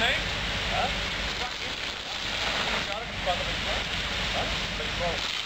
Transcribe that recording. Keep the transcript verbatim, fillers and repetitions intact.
mate? Huh? Got it. Huh?